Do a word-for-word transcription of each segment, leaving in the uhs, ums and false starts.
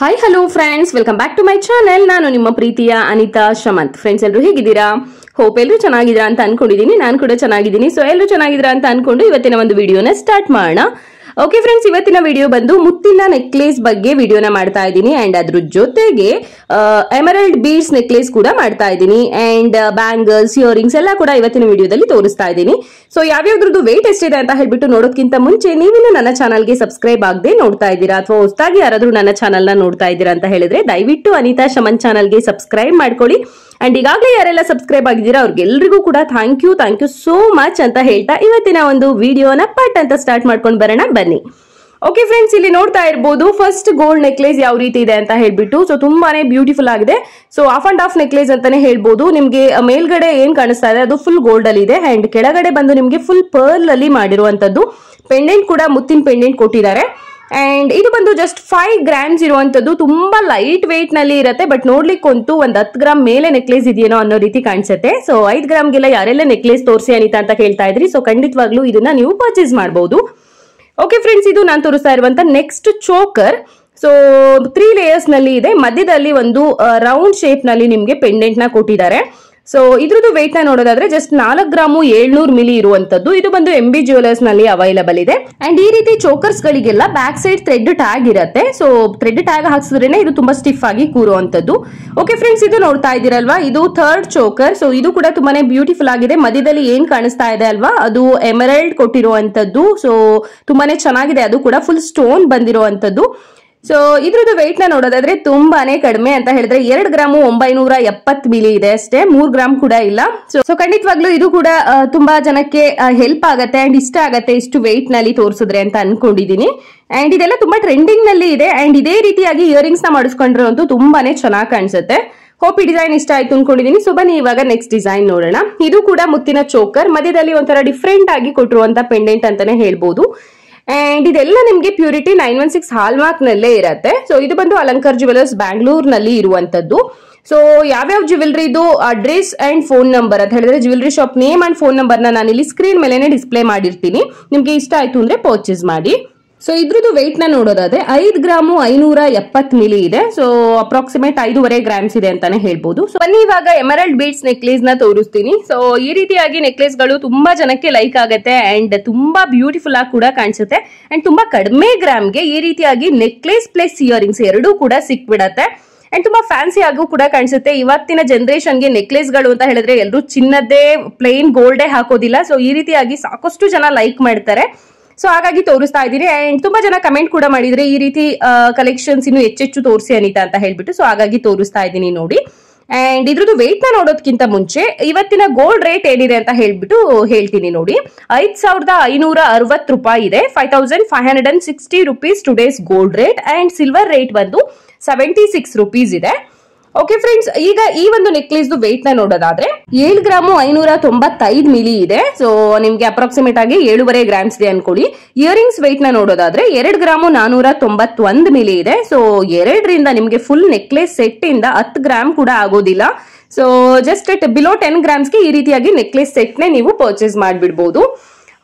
Hi hello friends, welcome back to my channel. नानु निम्म प्रीतिय अनिता शमंत। फ्रेंड्स एल्लरू हेगिद्दीरा? होप एल्लरू चेन्नागिद्दीरा अंत अनकोंडिदीनि। नानु कूड चेन्नागिद्दीनि। सो एल्लरू चेन्नागिद्दीरा अंत अनकोंडु इवत्तिन ओंदु विडियोन स्टार्ट माडोण। ओके फ्रेंड्स, इवत्तिन विडियो बंदु मुत्तिन नेक्लेस बग्गे विडियोन माड्ता इदीनि एंड अदर जोतेगे एमराल्ड बीड्स नेक्लेस कूड माड्ता इदीनि एंड बैंगल्स इयरिंग्स एल्ल कूड इवत्तिन विडियोदल्ली तोरिस्ता इदीनि। सो याव यावदरದ್ದು weight ಎಷ್ಟಿದೆ ಅಂತ ಹೇಳಿಬಿಟ್ಟು ನೋಡೋದಕ್ಕಿಂತ ಮುಂಚೆ ನೀವೇನು ನನ್ನ ಚಾನೆಲ್ ಗೆ ಸಬ್ಸ್ಕ್ರೈಬ್ ಆಗದೆ ನೋಡ್ತಾ ಇದ್ದೀರಾ ಅಥವಾ ಹೊಸದಾಗಿ ಯಾರಾದರೂ ನನ್ನ ಚಾನೆಲ್ ನ ನೋಡ್ತಾ ಇದ್ದೀರಾ ಅಂತ ಹೇಳಿದ್ರೆ ದಯವಿಟ್ಟು ಅನಿತಾ ಶಮನ್ ಚಾನೆಲ್ ಗೆ ಸಬ್ಸ್ಕ್ರೈಬ್ ಮಾಡ್ಕೊಳ್ಳಿ ಅಂಡ್ ಈಗಾಗಲೇ ಯಾರೆಲ್ಲ ಸಬ್ಸ್ಕ್ರೈಬ್ ಆಗಿದ್ದೀರಾ ಅವರಿಗೆಲ್ಲರಿಗೂ ಕೂಡ thank you thank you so much ಅಂತ ಹೇಳ್ತಾ ಇವತ್ತಿನ ಒಂದು ವಿಡಿಯೋನ ಪಟ್ ಅಂತ ಸ್ಟಾರ್ಟ್ ಮಾಡ್ಕೊಂಡು ಬರೋಣ ಬನ್ನಿ। ಓಕೆ ಫ್ರೆಂಡ್ಸ್, ಇಲ್ಲಿ ನೋಡ್ತಾ ಇರಬಹುದು ಫಸ್ಟ್ ಗೋಲ್ಡ್ ನೆಕ್ಲೇಸ್ ಯಾವ ರೀತಿ ಇದೆ ಅಂತ ಹೇಳ್ಬಿಟ್ಟು ಸೊ ತುಂಬಾನೇ ಬ್ಯೂಟಿಫುಲ್ ಆಗಿದೆ। So half and half necklace ಅಂತಾನೆ ಹೇಳ್ಬಹುದು। ನಿಮಗೆ ಮೇಲ್ಗಡೆ ಏನ್ ಕಾಣಿಸ್ತಾ ಇದೆ ಅದು ಫುಲ್ ಗೋಲ್ಡ್ ಅಲ್ಲಿ ಇದೆ ಅಂಡ್ ಕೆಳಗಡೆ ಬಂದು ನಿಮಗೆ ಫುಲ್ ಪರ್ಲ್ ಅಲ್ಲಿ ಮಾಡಿರುವಂತದ್ದು। ಪೆಂಡೆಂಟ್ ಕೂಡ ಮುತ್ತಿನ ಪೆಂಡೆಂಟ್ ಕೊಟ್ಟಿದ್ದಾರೆ ಅಂಡ್ ಇದು ಬಂದು ಜಸ್ಟ್ ಫೈವ್ ಗ್ರಾಮ್ಸ್ ಇರುವಂತದ್ದು, ತುಂಬಾ ಲೈಟ್ ವೇಟ್ ನಲ್ಲಿ ಇರುತ್ತೆ। ಬಟ್ ನೋಡ್ಲಿಕ್ಕಂತೂ ಒಂದ್ ಹತ್ತು ಗ್ರಾಮ್ ಮೇಲೆ ನೆಕ್ಲೇಸ್ ಇದೆಯೇನೋ ಅನ್ನೋ ರೀತಿ ಕಾಣಿಸುತ್ತೆ। ಸೊ ಐದ್ ಗ್ರಾಮ್ಗೆಲ್ಲ ಯಾರೆಲ್ಲ ನೆಕ್ಲೇಸ್ ತೋರಿಸಿ ಅನಿತಾ ಅಂತ ಹೇಳ್ತಾ ಇದ್ರಿ, ಸೊ ಖಂಡಿತವಾಗ್ಲೂ ಇದನ್ನ ನೀವು ಪರ್ಚೇಸ್ ಮಾಡಬಹುದು। ಓಕೆ ಫ್ರೆಂಡ್ಸ್, ಇದು ನಾನು ತೋರಿಸ್ತಾ ಇರುವಂತ next choker. So three layers ನಲ್ಲಿ ಇದೆ, ಮಧ್ಯದಲ್ಲಿ ಒಂದು ರೌಂಡ್ ಶೇಪ್ ನಲ್ಲಿ ನಿಮ್ಗೆ ಪೆಂಡೆಂಟ್ ನ ಕೊಟ್ಟಿದ್ದಾರೆ। ಸೊ ಇದ್ರದ್ದು ವೇಟ್ ನ ನೋಡೋದಾದ್ರೆ ಜಸ್ಟ್ ನಾಲ್ಕು ಗ್ರಾಮು ಏಳ್ನೂರು ಮಿಲಿ ಇರುವಂತದ್ದು। ಇದು ಬಂದು ಎಂ ಬಿ ಜ್ಯುವೆಲರ್ಸ್ ನಲ್ಲಿ ಅವೈಲಬಲ್ ಇದೆ ಅಂಡ್ ಈ ರೀತಿ ಚೋಕರ್ಸ್ ಗಳಿಗೆಲ್ಲ ಬ್ಯಾಕ್ ಸೈಡ್ ಥ್ರೆಡ್ ಟ್ಯಾಗ್ ಇರುತ್ತೆ। ಸೊ ಥ್ರೆಡ್ ಟ್ಯಾಗ್ ಹಾಕ್ಸಿದ್ರೇನೆ ಇದು ತುಂಬಾ ಸ್ಟಿಫ್ ಆಗಿ ಕೂರುವಂತದ್ದು। ಓಕೆ ಫ್ರೆಂಡ್ಸ್, ಇದು ನೋಡ್ತಾ ಇದ್ದೀರಲ್ವಾ, ಇದು ಥರ್ಡ್ ಚೋಕರ್। ಸೊ ಇದು ಕೂಡ ತುಂಬಾನೇ ಬ್ಯೂಟಿಫುಲ್ ಆಗಿದೆ। ಮಧ್ಯದಲ್ಲಿ ಏನ್ ಕಾಣಿಸ್ತಾ ಇದೆ ಅಲ್ವಾ, ಅದು ಎಮರಲ್ಡ್ ಕೊಟ್ಟಿರುವಂತದ್ದು। ಸೊ ತುಂಬಾನೇ ಚೆನ್ನಾಗಿದೆ, ಅದು ಕೂಡ ಫುಲ್ ಸ್ಟೋನ್ ಬಂದಿರುವಂತದ್ದು। ಸೊ ಇದ್ರದ್ದು ವೆಯ್ಟ್ ನ ನೋಡೋದಾದ್ರೆ ತುಂಬಾನೇ ಕಡಿಮೆ ಅಂತ ಹೇಳಿದ್ರೆ ಎರಡು ಗ್ರಾಮು ಒಂಬೈನೂರ ಎಪ್ಪತ್ ಮಿಲಿ ಇದೆ ಅಷ್ಟೇ, ಮೂರ್ ಗ್ರಾಮ್ ಕೂಡ ಇಲ್ಲ। ಸೊ ಖಂಡಿತವಾಗ್ಲೂ ಇದು ಕೂಡ ತುಂಬಾ ಜನಕ್ಕೆ ಹೆಲ್ಪ್ ಆಗತ್ತೆ ಅಂಡ್ ಇಷ್ಟ ಆಗತ್ತೆ ಇಷ್ಟು ವೆಯ್ಟ್ ನಲ್ಲಿ ತೋರಿಸಿದ್ರೆ ಅಂತ ಅನ್ಕೊಂಡಿದೀನಿ ಅಂಡ್ ಇದೆಲ್ಲ ತುಂಬಾ ಟ್ರೆಂಡಿಂಗ್ ನಲ್ಲಿ ಇದೆ ಅಂಡ್ ಇದೇ ರೀತಿಯಾಗಿ ಇಯರಿಂಗ್ಸ್ ನ ಮಾಡಿಸ್ಕೊಂಡ್ರೆ ಅಂತೂ ತುಂಬಾನೇ ಚೆನ್ನಾಗಿ ಕಾಣಿಸುತ್ತೆ। ಹೋಪ್ ಈ ಡಿಸೈನ್ ಇಷ್ಟ ಆಯ್ತು ಅನ್ಕೊಂಡಿದೀನಿ। ಸೊ ಬನ್ನಿ ಇವಾಗ ನೆಕ್ಸ್ಟ್ ಡಿಸೈನ್ ನೋಡೋಣ। ಇದು ಕೂಡ ಮುತ್ತಿನ ಚೋಕರ್, ಮಧ್ಯದಲ್ಲಿ ಒಂಥರ ಡಿಫ್ರೆಂಟ್ ಆಗಿ ಕೊಟ್ಟಿರುವಂತ ಪೆಂಡೆಂಟ್ ಅಂತಾನೆ ಹೇಳ್ಬಹುದು ಅಂಡ್ ಇದೆಲ್ಲ ನಿಮ್ಗೆ purity nine one six hallmark ನಲ್ಲೇ ಇರತ್ತೆ। ಸೊ ಇದು ಬಂದು ಅಲಂಕಾರ್ ಜುವೆಲರ್ಸ್ ಬ್ಯಾಂಗ್ಳೂರ್ ನಲ್ಲಿ ಇರುವಂತದ್ದು। ಸೊ ಯಾವ್ಯಾವ ಜ್ಯುವೆಲ್ರಿದು ಅಡ್ರೆಸ್ ಅಂಡ್ ಫೋನ್ ನಂಬರ್ ಅಂತ ಹೇಳಿದ್ರೆ jewellery shop name and phone number ನ ನಾನು ಇಲ್ಲಿ ಸ್ಕ್ರೀನ್ ಮೇಲೆನೆ ಡಿಸ್ಪ್ಲೇ ಮಾಡಿರ್ತೀನಿ, ನಿಮ್ಗೆ ಇಷ್ಟ ಆಯ್ತು ಅಂದ್ರೆ ಪರ್ಚೇಸ್ ಮಾಡಿ। ಸೊ ಇದ್ರದ್ದು ವೆಯ್ಟ್ ನ ನೋಡೋದಾದ್ರೆ ಐದ್ ಗ್ರಾಮು ಐನೂರ ಎಪ್ಪತ್ ಮಿಲಿ ಇದೆ, ಸೊ ಅಪ್ರಾಕ್ಸಿಮೇಟ್ ಐದೂವರೆ ಗ್ರಾಮ್ಸ್ ಇದೆ ಅಂತಾನೆ ಹೇಳ್ಬಹುದು। ಸೊ ಬನ್ನಿ ಇವಾಗ ಎಮರಾಲ್ಡ್ ಬೀಡ್ಸ್ ನೆಕ್ಲೇಸ್ ನ ತೋರಿಸ್ತೀನಿ। ಸೊ ಈ ರೀತಿಯಾಗಿ ನೆಕ್ಲೇಸ್ ಗಳು ತುಂಬಾ ಜನಕ್ಕೆ ಲೈಕ್ ಆಗುತ್ತೆ ಅಂಡ್ ತುಂಬಾ ಬ್ಯೂಟಿಫುಲ್ ಆಗಿ ಕೂಡ ಕಾಣಿಸುತ್ತೆ ಅಂಡ್ ತುಂಬಾ ಕಡಿಮೆ ಗ್ರಾಮ್ ಗೆ ಈ ರೀತಿಯಾಗಿ ನೆಕ್ಲೇಸ್ ಪ್ಲಸ್ ಇಯರಿಂಗ್ಸ್ ಎರಡೂ ಕೂಡ ಸಿಕ್ಬಿಡತ್ತೆ ಅಂಡ್ ತುಂಬಾ ಫ್ಯಾನ್ಸಿ ಆಗು ಕೂಡ ಕಾಣಿಸುತ್ತೆ। ಇವತ್ತಿನ ಜನರೇಷನ್ ಗೆ ನೆಕ್ಲೇಸ್ ಗಳು ಅಂತ ಹೇಳಿದ್ರೆ ಎಲ್ಲರೂ ಚಿನ್ನದೇ ಪ್ಲೇನ್ ಗೋಲ್ಡೇ ಹಾಕೋದಿಲ್ಲ, ಸೊ ಈ ರೀತಿಯಾಗಿ ಸಾಕಷ್ಟು ಜನ ಲೈಕ್ ಮಾಡ್ತಾರೆ। ಸೊ ಹಾಗಾಗಿ ತೋರಿಸ್ತಾ ಇದ್ದೀನಿ ಅಂಡ್ ತುಂಬಾ ಜನ ಕಮೆಂಟ್ ಕೂಡ ಮಾಡಿದ್ರೆ ಈ ರೀತಿ ಕಲೆಕ್ಷನ್ಸ್ ಇನ್ನು ಹೆಚ್ಚೆಚ್ಚು ತೋರಿಸಿ ಅನಿತಾ ಅಂತ ಹೇಳ್ಬಿಟ್ಟು, ಸೊ ಹಾಗಾಗಿ ತೋರಿಸ್ತಾ ಇದ್ದೀನಿ ನೋಡಿ ಅಂಡ್ ಇದ್ರದ್ದು ವೆಯ್ಟ್ ನ ನೋಡೋದಕ್ಕಿಂತ ಮುಂಚೆ ಇವತ್ತಿನ ಗೋಲ್ಡ್ ರೇಟ್ ಏನಿದೆ ಅಂತ ಹೇಳ್ಬಿಟ್ಟು ಹೇಳ್ತೀನಿ ನೋಡಿ। ಐದ್ ಸಾವಿರದ ಐನೂರ ಅರವತ್ತು ರೂಪಾಯಿ ಇದೆ, five thousand five hundred and sixty rupees today's gold rate and silver rate ಬಂದು ಸೆವೆಂಟಿ ಸಿಕ್ಸ್ ರುಪೀಸ್ ಇದೆ। ಓಕೆ ಫ್ರೆಂಡ್ಸ್, ಈಗ ಈ ಒಂದು ನೆಕ್ಲೇಸ್ ವೆಯ್ಟ್ ನ ನೋಡೋದಾದ್ರೆ ಏಳು ಗ್ರಾಮು ಐನೂರ ತೊಂಬತ್ತೈದು ಮಿಲಿ ಇದೆ, ಸೊ ನಿಮ್ಗೆ ಅಪ್ರಾಕ್ಸಿಮೇಟ್ ಆಗಿ ಏಳುವರೆ ಗ್ರಾಮ್ಸ್ ಇದೆ ಅನ್ಕೊಳ್ಳಿ। ಇಯರಿಂಗ್ಸ್ ವೆಯ್ಟ್ ನ ನೋಡೋದಾದ್ರೆ ಎರಡು ಗ್ರಾಮು ನಾನೂರ ತೊಂಬತ್ತೊಂದು ಮಿಲಿ ಇದೆ, ಸೊ ಎರಡರಿಂದ ನಿಮ್ಗೆ ಫುಲ್ ನೆಕ್ಲೇಸ್ ಸೆಟ್ ಇಂದ ಹತ್ತು ಗ್ರಾಮ್ ಕೂಡ ಆಗೋದಿಲ್ಲ। So just at below ten grams ಗೆ ಈ ರೀತಿಯಾಗಿ ನೆಕ್ಲೇಸ್ ಸೆಟ್ ನೇ ನೀವು ಪರ್ಚೇಸ್ ಮಾಡ್ಬಿಡ್ಬಹುದು।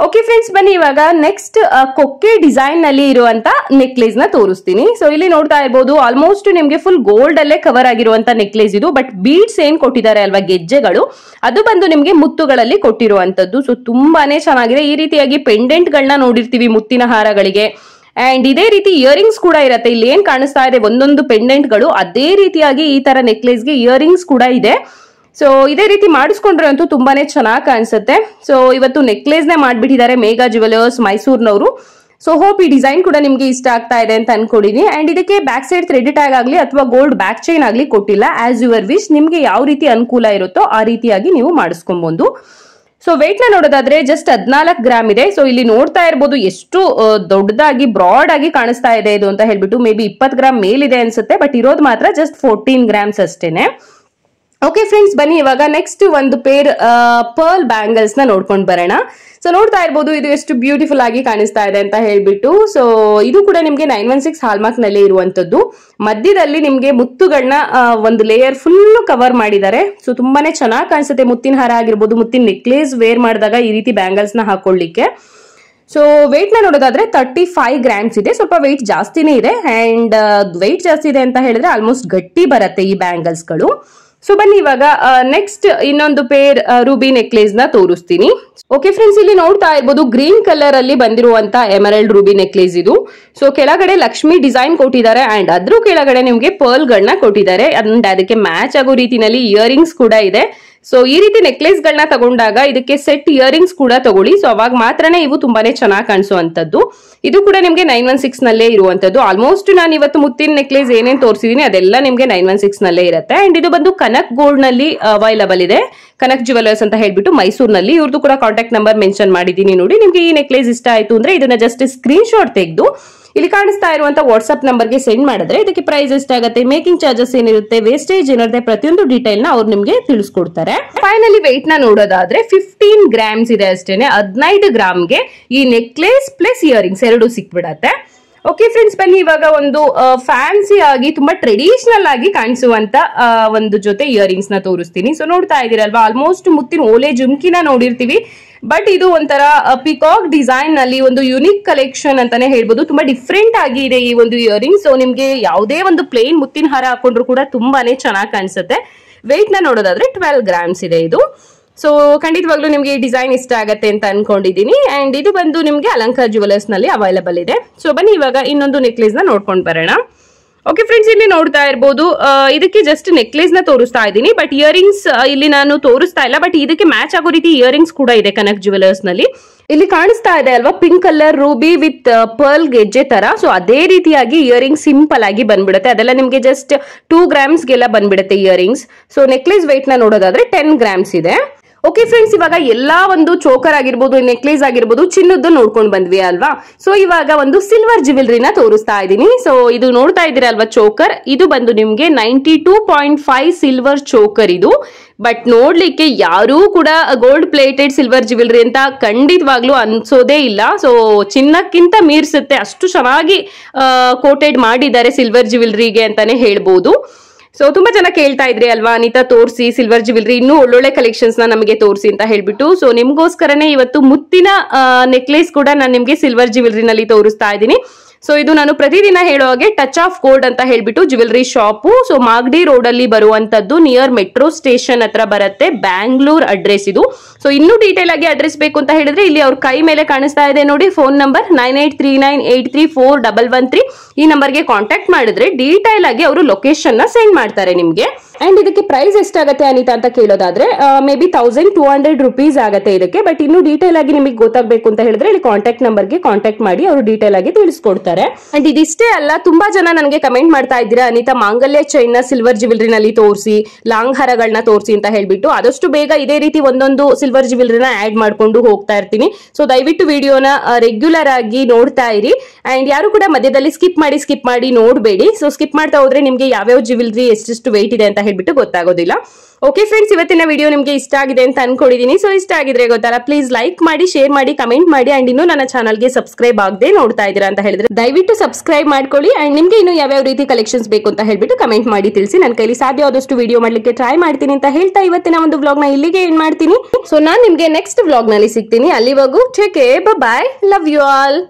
ಓಕೆ ಫ್ರೆಂಡ್ಸ್, ಬನ್ನಿ ಇವಾಗ ನೆಕ್ಸ್ಟ್ ಕೊಕ್ಕೆ ಡಿಸೈನ್ ನಲ್ಲಿ ಇರುವಂತ ನೆಕ್ಲೇಸ್ ನ ತೋರಿಸ್ತೀನಿ। ಸೊ ಇಲ್ಲಿ ನೋಡ್ತಾ ಇರಬಹುದು ಆಲ್ಮೋಸ್ಟ್ ನಿಮ್ಗೆ ಫುಲ್ ಗೋಲ್ಡ್ ಅಲ್ಲೇ ಕವರ್ ಆಗಿರುವಂತ ನೆಕ್ಲೇಸ್ ಇದು, ಬಟ್ ಬೀಡ್ಸ್ ಏನ್ ಕೊಟ್ಟಿದ್ದಾರೆ ಅಲ್ವಾ ಗೆಜ್ಜೆಗಳು, ಅದು ಬಂದು ನಿಮ್ಗೆ ಮುತ್ತುಗಳಲ್ಲಿ ಕೊಟ್ಟಿರುವಂತದ್ದು। ಸೊ ತುಂಬಾನೇ ಚೆನ್ನಾಗಿದೆ, ಈ ರೀತಿಯಾಗಿ ಪೆಂಡೆಂಟ್ ಗಳನ್ನ ನೋಡಿರ್ತೀವಿ ಮುತ್ತಿನ ಹಾರಗಳಿಗೆ ಅಂಡ್ ಇದೇ ರೀತಿ ಇಯರಿಂಗ್ಸ್ ಕೂಡ ಇರತ್ತೆ। ಇಲ್ಲಿ ಏನ್ ಕಾಣಿಸ್ತಾ ಇದೆ ಒಂದೊಂದು ಪೆಂಡೆಂಟ್ ಗಳು, ಅದೇ ರೀತಿಯಾಗಿ ಈ ತರ ನೆಕ್ಲೇಸ್ ಗೆ ಇಯರಿಂಗ್ಸ್ ಕೂಡ ಇದೆ। ಸೊ ಇದೇ ರೀತಿ ಮಾಡಿಸ್ಕೊಂಡ್ರೆ ಅಂತೂ ತುಂಬಾನೇ ಚೆನ್ನಾಗಿ ಕಾಣಿಸುತ್ತೆ। ಸೊ ಇವತ್ತು ನೆಕ್ಲೇಸ್ ನೇ ಮಾಡ್ಬಿಟ್ಟಿದ್ದಾರೆ ಮೇಘಾ ಜುವೆಲರ್ಸ್ ಮೈಸೂರ್ನವರು। ಸೊ ಹೋಪ್ ಈ ಡಿಸೈನ್ ಕೂಡ ನಿಮ್ಗೆ ಇಷ್ಟ ಆಗ್ತಾ ಇದೆ ಅಂತ ಅನ್ಕೊಂಡಿದೀನಿ ಅಂಡ್ ಇದಕ್ಕೆ ಬ್ಯಾಕ್ ಸೈಡ್ ಥ್ರೆಡ್ ಟ್ಯಾಗ್ ಆಗ್ಲಿ ಅಥವಾ ಗೋಲ್ಡ್ ಬ್ಯಾಕ್ ಚೈನ್ ಆಗ್ಲಿ ಕೊಟ್ಟಿಲ್ಲ, ಆಸ್ ಯುವರ್ ವಿಶ್, ನಿಮ್ಗೆ ಯಾವ ರೀತಿ ಅನುಕೂಲ ಇರುತ್ತೋ ಆ ರೀತಿಯಾಗಿ ನೀವು ಮಾಡಿಸ್ಕೊಬಹುದು। ಸೊ ವೆಯ್ಟ್ ನ ನೋಡೋದಾದ್ರೆ ಜಸ್ಟ್ ಹದಿನಾಲ್ಕು ಗ್ರಾಮ್ ಇದೆ, ಸೊ ಇಲ್ಲಿ ನೋಡ್ತಾ ಇರ್ಬೋದು ಎಷ್ಟು ದೊಡ್ಡದಾಗಿ ಬ್ರಾಡ್ ಆಗಿ ಕಾಣಿಸ್ತಾ ಇದೆ ಇದು ಅಂತ ಹೇಳ್ಬಿಟ್ಟು, ಮೇ ಬಿ ಇಪ್ಪತ್ತು ಗ್ರಾಮ್ ಮೇಲಿದೆ ಅನ್ಸುತ್ತೆ, ಬಟ್ ಇರೋದು ಮಾತ್ರ ಜಸ್ಟ್ ಫೋರ್ಟೀನ್ ಗ್ರಾಮ್ಸ್ ಅಷ್ಟೇನೆ। ಓಕೆ ಫ್ರೆಂಡ್ಸ್, ಬನ್ನಿ ಇವಾಗ ನೆಕ್ಸ್ಟ್ ಒಂದು ಪೇರ್ ಪರ್ಲ್ ಬ್ಯಾಂಗಲ್ಸ್ ನ ನೋಡ್ಕೊಂಡು ಬರೋಣ। ಸೊ ನೋಡ್ತಾ ಇರ್ಬೋದು ಇದು ಎಷ್ಟು ಬ್ಯೂಟಿಫುಲ್ ಆಗಿ ಕಾಣಿಸ್ತಾ ಇದೆ ಅಂತ ಹೇಳ್ಬಿಟ್ಟು, ಸೊ ಇದು ಕೂಡ ನಿಮ್ಗೆ nine one six hallmark ನಲ್ಲಿ ಇರುವಂತದ್ದು, ಮಧ್ಯದಲ್ಲಿ ನಿಮ್ಗೆ ಮುತ್ತುಗಳನ್ನ ಒಂದು ಲೇಯರ್ ಫುಲ್ ಕವರ್ ಮಾಡಿದ್ದಾರೆ। ಸೊ ತುಂಬಾನೇ ಚೆನ್ನಾಗಿ ಕಾಣಿಸುತ್ತೆ, ಮುತ್ತಿನ ಹಾರ ಆಗಿರ್ಬೋದು ಮುತ್ತಿನ ನೆಕ್ಲೇಸ್ ವೇರ್ ಮಾಡಿದಾಗ ಈ ರೀತಿ ಬ್ಯಾಂಗಲ್ಸ್ ನ ಹಾಕೊಳ್ಳಿಕ್ಕೆ। सो वेट ना ನೋಡೋದಾದ್ರೆ थर्टी फ़ाइव ಗ್ರಾಮ್ಸ್ ಇದೆ, ಸ್ವಲ್ಪ weight ಜಾಸ್ತಿನೇ ಇದೆ ಅಂಡ್ weight ಜಾಸ್ತಿ ಇದೆ ಅಂತ ಹೇಳಿದ್ರೆ ಆಲ್ಮೋಸ್ಟ್ ಗಟ್ಟಿ ಬರುತ್ತೆ ಈ ಬ್ಯಾಂಗಲ್ಸ್ ಗಳು. सो बन्नी इवाग नेक्स्ट इन्नोंदु पेर रूबी नेक्लेस ना तोरिस्तीनि. ओके फ्रेंड्स, इल्ली नोड्ता इरबहुदु ग्रीन कलर अल्ली बंदिरुवंत एमरल्ड रूबी नेक्लेस इदु. सो केळगडे लक्ष्मी डिसैन कोट्टिद्दारे अंड अदर केळगडे निमगे पर्ल गळन्न कोट्टिद्दारे अंड अदक्के मैच ಆಗೋ ರೀತಿಯಲ್ಲಿ ಇಯರಿಂಗ್ಸ್ ಕೂಡ ಇದೆ. सो ಈ ರೀತಿ ನೆಕ್ಲೇಸ್ ಗಳನ್ನ ತಗೊಂಡಾಗ ಇದಕ್ಕೆ ಸೆಟ್ ಇಯರಿಂಗ್ಸ್ ಕೂಡ ತಗೊಳ್ಳಿ. ಸೋ ಅವಾಗ ಮಾತ್ರನೇ ಇವು ತುಂಬಾನೇ ಚೆನ್ನಾಗಿ ಕಾಣಿಸುವಂತದ್ದು. ಇದು ಕೂಡ ನಿಮಗೆ ನೈನ್ ಸಿಕ್ಸ್ಟೀನ್ ನಲ್ಲೇ ಇರುವಂತದ್ದು. ಆಲ್ಮೋಸ್ಟ್ ನಾನು ಇವತ್ತು ಮುತ್ತಿನ ನೆಕ್ಲೇಸ್ ಏನೇನ್ ತೋರಿಸಿದೀನಿ ಅದೆಲ್ಲ ನಿಮಗೆ ನೈನ್ ಸಿಕ್ಸ್ಟೀನ್ ನಲ್ಲೇ ಇರುತ್ತೆ. ಅಂಡ್ ಇದು ಬಂದು ಕನಕ್ ಗೋಲ್ಡ್ ನಲ್ಲಿ ಅವೈಲೇಬಲ್ ಇದೆ, ಕನಕ್ ಜುವೆಲರ್ಸ್ ಅಂತ ಹೇಳ್ಬಿಟ್ಟು ಮೈಸೂರಿನಲ್ಲಿ. ಇವ್ರದ್ದು ಕೂಡ ಕಾಂಟ್ಯಾಕ್ಟ್ ನಂಬರ್ ಮೆನ್ಷನ್ ಮಾಡಿದೀನಿ ನೋಡಿ. ನಿಮಗೆ ಈ ನೆಕ್ಲೇಸ್ ಇಷ್ಟ ಆಯ್ತು ಅಂದ್ರೆ ಇದನ್ನ ಜಸ್ಟ್ ಸ್ಕ್ರೀನ್ ಶಾಟ್ ತೆಗೆದು ಇಲ್ಲಿ ಕಾಣಿಸ್ತಾ ಇರುವಂತ ವಾಟ್ಸ್ಆಪ್ ನಂಬರ್ ಗೆ ಸೆಂಡ್ ಮಾಡಿದ್ರೆ ಇದಕ್ಕೆ ಪ್ರೈಸ್ ಎಷ್ಟಾಗುತ್ತೆ, ಮೇಕಿಂಗ್ ಚಾರ್ಜಸ್ ಏನಿರುತ್ತೆ, ವೇಸ್ಟೇಜ್ ಏನಿರುತ್ತೆ, ಪ್ರತಿಯೊಂದು ಡೀಟೇಲ್ ನ ಅವ್ರು ನಿಮಗೆ ತಿಳಿಸ್ಕೊಡ್ತಾರೆ. ಫೈನಲಿ ವೆಯ್ಟ್ ನ ನೋಡೋದಾದ್ರೆ ಫಿಫ್ಟೀನ್ ಗ್ರಾಮ್ಸ್ ಇದೆ ಅಷ್ಟೇನೆ. ಹದಿನೈದು ಗ್ರಾಮ್ ಗೆ ಈ ನೆಕ್ಲೇಸ್ ಪ್ಲಸ್ ಇಯರಿಂಗ್ಸ್ ಎರಡು ಸಿಕ್ಬಿಡತ್ತೆ. ಓಕೆ ಫ್ರೆಂಡ್ಸ್, ಬನ್ನಿ ಇವಾಗ ಒಂದು ಫ್ಯಾನ್ಸಿ ಆಗಿ ತುಂಬಾ ಟ್ರೆಡಿಷನಲ್ ಆಗಿ ಕಾಣಿಸುವಂತ ಒಂದು ಜೊತೆ ಇಯರಿಂಗ್ಸ್ ನ ತೋರಿಸ್ತೀನಿ. ಸೊ ನೋಡ್ತಾ ಇದ್ದೀರಲ್ವಾ, ಆಲ್ಮೋಸ್ಟ್ ಮುತ್ತಿನ ಓಲೆ ಜುಮ್ಕಿನ ನೋಡಿರ್ತೀವಿ, ಬಟ್ ಇದು ಒಂಥರ ಪಿಕಾಕ್ ಡಿಸೈನ್ ನಲ್ಲಿ ಒಂದು ಯುನಿಕ್ ಕಲೆಕ್ಷನ್ ಅಂತಾನೆ ಹೇಳ್ಬೋದು. ತುಂಬಾ ಡಿಫ್ರೆಂಟ್ ಆಗಿ ಇದೆ ಈ ಒಂದು ಇಯರಿಂಗ್. ಸೊ ನಿಮ್ಗೆ ಯಾವುದೇ ಒಂದು ಪ್ಲೇನ್ ಮುತ್ತಿನ ಹಾರ ಹಾಕೊಂಡ್ರು ಕೂಡ ತುಂಬಾನೇ ಚೆನ್ನಾಗಿ ಕಾಣಿಸುತ್ತೆ. ವೆಯ್ಟ್ ನ ನೋಡೋದಾದ್ರೆ ಟ್ವೆಲ್ವ್ ಗ್ರಾಮ್ಸ್ ಇದೆ ಇದು. ಸೊ ಖಂಡಿತವಾಗ್ಲೂ ನಿಮ್ಗೆ ಈ ಡಿಸೈನ್ ಇಷ್ಟ ಆಗತ್ತೆ ಅಂತ ಅನ್ಕೊಂಡಿದೀನಿ. ಅಂಡ್ ಇದು ಬಂದು ನಿಮ್ಗೆ ಅಲಂಕಾರ್ ಜುವೆಲರ್ಸ್ ನಲ್ಲಿ ಅವೈಲೇಬಲ್ ಇದೆ. ಸೊ ಬನ್ನಿ ಇವಾಗ ಇನ್ನೊಂದು ನೆಕ್ಲೇಸ್ ನ ನೋಡ್ಕೊಂಡು ಬರೋಣ. ಓಕೆ ಫ್ರೆಂಡ್ಸ್, ಇಲ್ಲಿ ನೋಡ್ತಾ ಇರ್ಬೋದು ಇದಕ್ಕೆ ಜಸ್ಟ್ ನೆಕ್ಲೇಸ್ ನ ತೋರಿಸ್ತಾ ಇದ್ದೀನಿ, ಬಟ್ ಇಯರಿಂಗ್ಸ್ ಇಲ್ಲಿ ನಾನು ತೋರಿಸ್ತಾ ಇಲ್ಲ. ಬಟ್ ಇದಕ್ಕೆ ಮ್ಯಾಚ್ ಆಗೋ ರೀತಿ ಇಯರಿಂಗ್ಸ್ ಕೂಡ ಇದೆ ಕನಕ್ ಜುವೆಲರ್ಸ್ ನಲ್ಲಿ. ಇಲ್ಲಿ ಕಾಣಿಸ್ತಾ ಇದೆ ಅಲ್ವಾ, pink colour ruby with pearl ಗೆಜ್ಜೆ ತರ. ಸೊ ಅದೇ ರೀತಿಯಾಗಿ ಇಯರಿಂಗ್ ಸಿಂಪಲ್ ಆಗಿ ಬಂದ್ಬಿಡುತ್ತೆ. ಅದೆಲ್ಲ ನಿಮ್ಗೆ ಜಸ್ಟ್ ಟೂ ಗ್ರಾಮ್ಸ್ ಗೆಲ್ಲ ಬಂದ್ಬಿಡುತ್ತೆ ಇಯರಿಂಗ್ಸ್. ಸೊ ನೆಕ್ಲೇಸ್ ವೆಯ್ಟ್ ನ ನೋಡೋದಾದ್ರೆ ಟೆನ್ ಗ್ರಾಮ್ಸ್ ಇದೆ. ಓಕೆ ಫ್ರೆಂಡ್ಸ್, ಇವಾಗ ಎಲ್ಲಾ ಒಂದು ಚೋಕರ್ ಆಗಿರ್ಬೋದು, ನೆಕ್ಲೇಸ್ ಆಗಿರ್ಬೋದು, ಚಿನ್ನದ್ದು ನೋಡ್ಕೊಂಡು ಬಂದ್ವಿ ಅಲ್ವಾ. ಸೊ ಇವಾಗ ಒಂದು ಸಿಲ್ವರ್ ಜ್ಯುವೆಲ್ರಿನ ತೋರಿಸ್ತಾ ಇದ್ದೀನಿ. ಸೊ ಇದು ನೋಡ್ತಾ ಇದ್ದೀರಾ ಅಲ್ವಾ ಚೋಕರ್, ಇದು ಬಂದು ನಿಮ್ಗೆ ninety two point five silver choker ಇದು. ಬಟ್ ನೋಡ್ಲಿಕ್ಕೆ ಯಾರೂ ಕೂಡ ಗೋಲ್ಡ್ ಪ್ಲೇಟೆಡ್ ಸಿಲ್ವರ್ ಜ್ಯುವೆಲ್ರಿ ಅಂತ ಖಂಡಿತವಾಗ್ಲೂ ಅನ್ಸೋದೇ ಇಲ್ಲ. ಸೊ ಚಿನ್ನಕ್ಕಿಂತ ಮೀರ್ಸುತ್ತೆ, ಅಷ್ಟು ಚೆನ್ನಾಗಿ ಕೋಟೆಡ್ ಮಾಡಿದ್ದಾರೆ ಸಿಲ್ವರ್ ಜ್ಯುವೆಲ್ರಿಗೆ ಅಂತಾನೆ ಹೇಳ್ಬೋದು. ಸೊ ತುಂಬಾ ಜನ ಕೇಳ್ತಾ ಇದ್ರಿ ಅಲ್ವಾ, ಅನಿತಾ ತೋರಿಸಿ ಸಿಲ್ವರ್ ಜ್ಯುವೆಲ್ರಿ ಇನ್ನೂ ಒಳ್ಳೊಳ್ಳೆ ಕಲೆಕ್ಷನ್ಸ್ ನ ನಮಗೆ ತೋರಿಸಿ ಅಂತ ಹೇಳ್ಬಿಟ್ಟು. ಸೊ ನಿಮ್ಗೋಸ್ಕರನೇ ಇವತ್ತು ಮುತ್ತಿನ ನೆಕ್ಲೇಸ್ ಕೂಡ ನಾನು ನಿಮ್ಗೆ ಸಿಲ್ವರ್ ಜ್ಯುವೆಲ್ರಿ ನಲ್ಲಿ ತೋರಿಸ್ತಾ ಇದ್ದೀನಿ. ಸೊ ಇದು ನಾನು ಪ್ರತಿದಿನ ಹೇಳೋ ಹಾಗೆ ಟಚ್ ಆಫ್ ಗೋಲ್ಡ್ ಅಂತ ಹೇಳ್ಬಿಟ್ಟು jewellery shop. So Magadi road ಅಲ್ಲಿ ಬರುವಂತದ್ದು, ನಿಯರ್ ಮೆಟ್ರೋ ಸ್ಟೇಷನ್ ಹತ್ರ ಬರುತ್ತೆ. ಬ್ಯಾಂಗ್ಳೂರ್ ಅಡ್ರೆಸ್ ಇದು. ಸೊ ಇನ್ನೂ ಡೀಟೇಲ್ ಆಗಿ ಅಡ್ರೆಸ್ ಬೇಕು ಅಂತ ಹೇಳಿದ್ರೆ ಇಲ್ಲಿ ಅವ್ರ ಕೈ ಮೇಲೆ ಕಾಣಿಸ್ತಾ ಇದೆ ನೋಡಿ phone number nine eight three nine eight three four double one three. ಈ ನಂಬರ್ಗೆ ಕಾಂಟ್ಯಾಕ್ಟ್ ಮಾಡಿದ್ರೆ ಡೀಟೈಲ್ ಆಗಿ ಅವರು ಲೊಕೇಶನ್ ನ ಸೆಂಡ್ ಮಾಡ್ತಾರೆ ನಿಮ್ಗೆ. ಅಂಡ್ ಇದಕ್ಕೆ ಪ್ರೈಸ್ ಎಷ್ಟಾಗತ್ತೆ ಅನಿತಾ ಅಂತ ಕೇಳೋದಾದ್ರೆ maybe thousand two hundred rupees ಆಗತ್ತೆ ಇದಕ್ಕೆ. ಬಟ್ ಇನ್ನೂ ಡೀಟೇಲ್ ಆಗಿ ನಿಮಗೆ ಗೊತ್ತಾಗಬೇಕು ಅಂತ ಹೇಳಿದ್ರೆ ಇಲ್ಲಿ ಕಾಂಟ್ಯಾಕ್ಟ್ ನಂಬರ್ಗೆ ಕಾಂಟ್ಯಾಕ್ಟ್ ಮಾಡಿ ಅವರು ಡೀಟೇಲ್ ಆಗಿ ತಿಳಿಸ್ಕೊಡ್ತಾರೆ. ಅಂಡ್ ಇದಿಷ್ಟೇ ಅಲ್ಲ, ತುಂಬಾ ಜನ ನನಗೆ ಕಮೆಂಟ್ ಮಾಡ್ತಾ ಇದ್ದೀರಾ ಅನಿತಾ ಮಾಂಗಲ್ಯ ಚೈನ್ ನ ಸಿಲ್ವರ್ ಜ್ಯುವೆಲ್ರಿ ನಲ್ಲಿ ತೋರಿಸಿ, ಲಾಂಗ್ ಹಾರಗಳನ್ನ ತೋರಿಸಿ ಅಂತ ಹೇಳ್ಬಿಟ್ಟು. ಆದಷ್ಟು ಬೇಗ ಇದೇ ರೀತಿ ಒಂದೊಂದು ಸಿಲ್ವರ್ ಜ್ಯುವೆಲ್ರಿನ ಆಡ್ ಮಾಡ್ಕೊಂಡು ಹೋಗ್ತಾ ಇರ್ತೀನಿ. ಸೊ ದಯವಿಟ್ಟು ವಿಡಿಯೋನ ರೆಗ್ಯುಲರ್ ಆಗಿ ನೋಡ್ತಾ ಇರಿ. ಅಂಡ್ ಯಾರು ಕೂಡ ಮಧ್ಯದಲ್ಲಿ ಸ್ಕಿಪ್ ಮಾಡಿ ಸ್ಕಿಪ್ ಮಾಡಿ ನೋಡಬೇಡಿ. ಸೊ ಸ್ಕಿಪ್ ಮಾಡ್ತಾ ಹೋದ್ರೆ ನಿಮ್ಗೆ ಯಾವ್ಯಾವ ಜ್ಯುವೆಲ್ರಿ ಎಷ್ಟೆಷ್ಟು ವೆಯ್ಟ್ ಇದೆ ಅಂತ ಹೇಳ್ಬಿಟ್ಟು ಗೊತ್ತಾಗೋದಿಲ್ಲ. ಓಕೆ ಫ್ರೆಂಡ್ಸ್, ಇವತ್ತಿನ ವಿಡಿಯೋ ನಿಮ್ಗೆ ಇಷ್ಟ ಆಗಿದೆ ಅಂತ ಅನ್ಕೊಂಡಿದೀನಿ. ಸೊ ಇಷ್ಟ ಆಗಿದ್ರೆ ಗೊತ್ತಲ್ಲ ಪ್ಲೀಸ್ ಲೈಕ್ ಮಾಡಿ, ಶೇರ್ ಮಾಡಿ, ಕಮೆಂಟ್ ಮಾಡಿ. ಅಂಡ್ ಇನ್ನು ನನ್ನ ಚಾನಲ್ಗೆ ಸಬ್ಸ್ಕ್ರೈಬ್ ಆಗದೆ ನೋಡ್ತಾ ಇದ್ದೀರಾ ಅಂತ ಹೇಳಿದ್ರೆ ದಯವಿಟ್ಟು ಸಬ್ಸ್ಕ್ರೈಬ್ ಮಾಡ್ಕೊಳ್ಳಿ. ಅಂಡ್ ನಿಮ್ಗೆ ಇನ್ನು ಯಾವ್ಯಾವ ರೀತಿ ಕಲೆಕ್ಷನ್ಸ್ ಬೇಕು ಅಂತ ಹೇಳ್ಬಿಟ್ಟು ಕಮೆಂಟ್ ಮಾಡಿ ತಿಳಿಸಿ. ನನ್ನ ಕೈಲಿ ಸಾಧ್ಯ ಆದಷ್ಟು ವಿಡಿಯೋ ಮಾಡ್ಲಿಕ್ಕೆ ಟ್ರೈ ಮಾಡ್ತೀನಿ ಅಂತ ಹೇಳ್ತಾ ಇವತ್ತಿನ ಒಂದು ವ್ಲಾಗ್ ನ ಇಲ್ಲಿಗೆ ಎಂಡ್ ಮಾಡ್ತೀನಿ. ಸೊ ನಾನು ನಿಮ್ಗೆ ನೆಕ್ಸ್ಟ್ ವ್ಲಾಗ್ ನಲ್ಲಿ ಸಿಗ್ತೀನಿ. ಅಲ್ಲಿವರೆಗೂ take care, bye bye, love you all.